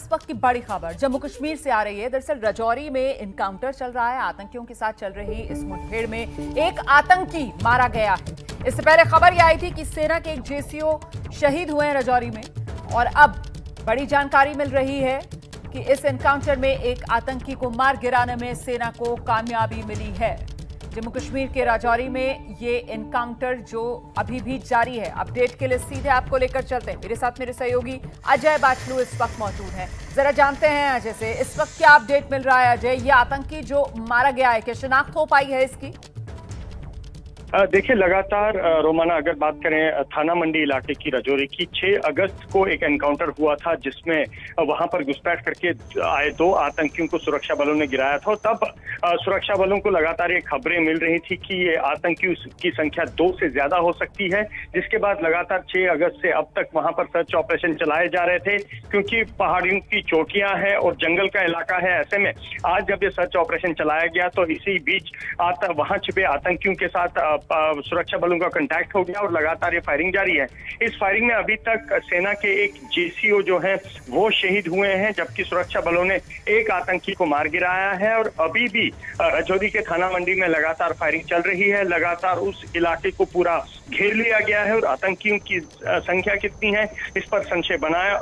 इस वक्त की बड़ी खबर जम्मू कश्मीर से आ रही है। दरअसल राजौरी में एनकाउंटर चल रहा है। आतंकियों के साथ चल रही इस मुठभेड़ में एक आतंकी मारा गया है। इससे पहले खबर यह आई थी कि सेना के एक जेसीओ शहीद हुए हैं राजौरी में, और अब बड़ी जानकारी मिल रही है कि इस एनकाउंटर में एक आतंकी को मार गिराने में सेना को कामयाबी मिली है। जम्मू कश्मीर के राजौरी में ये एनकाउंटर जो अभी भी जारी है। अपडेट के लिए सीधे आपको लेकर चलते हैं। मेरे साथ मेरे सहयोगी अजय बाचलू इस वक्त मौजूद हैं। जरा जानते हैं अजय से इस वक्त क्या अपडेट मिल रहा है। अजय, ये आतंकी जो मारा गया है, क्या शिनाख्त हो पाई है इसकी? देखिए, लगातार रोमाना अगर बात करें थाना मंडी इलाके की राजौरी की, 6 अगस्त को एक एनकाउंटर हुआ था जिसमें वहां पर घुसपैठ करके आए 2 आतंकियों को सुरक्षा बलों ने गिराया था। और तब सुरक्षा बलों को लगातार ये खबरें मिल रही थी कि ये आतंकियों की संख्या 2 से ज्यादा हो सकती है, जिसके बाद लगातार 6 अगस्त से अब तक वहां पर सर्च ऑपरेशन चलाए जा रहे थे, क्योंकि पहाड़ियों की चोटियां हैं और जंगल का इलाका है। ऐसे में आज जब ये सर्च ऑपरेशन चलाया गया तो इसी बीच वहां छिपे आतंकियों के साथ सुरक्षा बलों का कांटेक्ट हो गया और लगातार ये फायरिंग जारी है। इस फायरिंग में अभी तक सेना के एक जेसीओ जो है वो शहीद हुए हैं, जबकि सुरक्षा बलों ने एक आतंकी को मार गिराया है। और अभी भी राजौरी के थाना मंडी में लगातार फायरिंग चल रही है। लगातार उस इलाके को पूरा घेर लिया गया है और आतंकियों की संख्या कितनी है इस पर संशय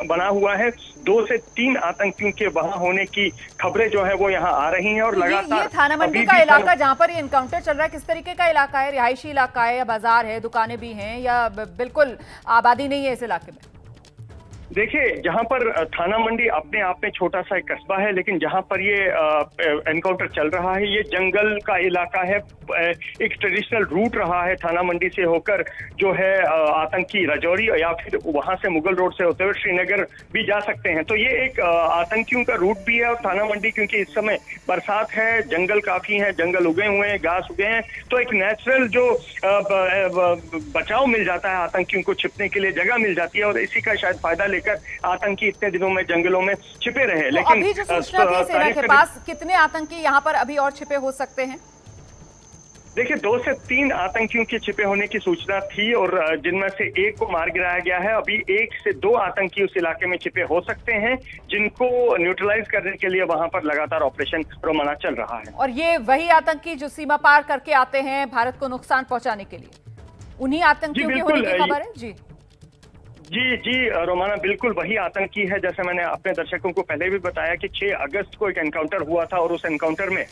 बना हुआ है। 2 से 3 आतंकियों के वहां होने की खबरें जो है वो यहाँ आ रही हैं। और लगातार थाना मंडी का इलाका जहाँ पर एनकाउंटर चल रहा है, किस तरीके का इलाका है? रिहायशी इलाका है या बाजार है, दुकानें भी हैं, या बिल्कुल आबादी नहीं है इस इलाके में? देखिए, जहां पर थाना मंडी अपने आप में छोटा सा एक कस्बा है, लेकिन जहां पर ये एनकाउंटर चल रहा है ये जंगल का इलाका है। एक ट्रेडिशनल रूट रहा है थाना मंडी से होकर जो है आतंकी राजौरी, या फिर वहां से मुगल रोड से होते हुए श्रीनगर भी जा सकते हैं। तो ये एक आतंकियों का रूट भी है। और थाना मंडी क्योंकि इस समय बरसात है, जंगल काफी है, जंगल उगे हुए हैं, घास उगे हैं, तो एक नेचुरल जो बचाव मिल जाता है, आतंकियों को छिपने के लिए जगह मिल जाती है, और इसी का शायद फायदा लेकर आतंकी इतने दिनों में जंगलों में छिपे रहे। तो लेकिन अभी जो सूचना थी सेना के पास, कितने आतंकी यहाँ पर अभी और छिपे हो सकते हैं? देखिए, 2 से 3 आतंकियों के छिपे होने की सूचना थी, और जिनमें से एक को मार गिराया गया है। अभी 1 से 2 आतंकी उस इलाके में छिपे हो सकते हैं, जिनको न्यूट्रलाइज करने के लिए वहां पर लगातार ऑपरेशन रोमाना चल रहा है। और ये वही आतंकी जो सीमा पार करके आते हैं भारत को नुकसान पहुंचाने के लिए, उन्हीं आतंकियों के होने की खबर है? जी, रोमाना, बिल्कुल वही आतंकी है। जैसे मैंने अपने दर्शकों को पहले भी बताया कि 6 अगस्त को एक एनकाउंटर हुआ था और उस एनकाउंटर में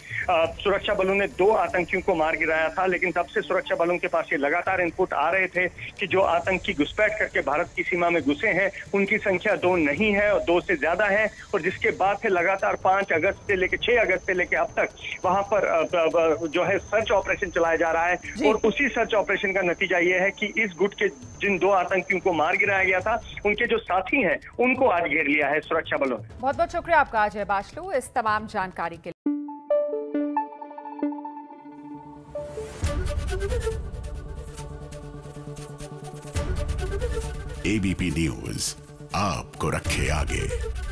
सुरक्षा बलों ने 2 आतंकियों को मार गिराया था। लेकिन तब से सुरक्षा बलों के पास ये लगातार इनपुट आ रहे थे कि जो आतंकी घुसपैठ करके भारत की सीमा में घुसे हैं उनकी संख्या 2 नहीं है और 2 से ज्यादा है। और जिसके बाद से लगातार 6 अगस्त से लेके अब तक वहां पर जो है सर्च ऑपरेशन चलाया जा रहा है। और उसी सर्च ऑपरेशन का नतीजा ये है कि इस गुट के जिन 2 आतंकियों को मार गिराया गया था उनके जो साथी हैं उनको आज घेर लिया है सुरक्षा बलों ने। बहुत बहुत शुक्रिया आपका अजय बाचलू इस तमाम जानकारी के लिए। एबीपी न्यूज आपको रखे आगे।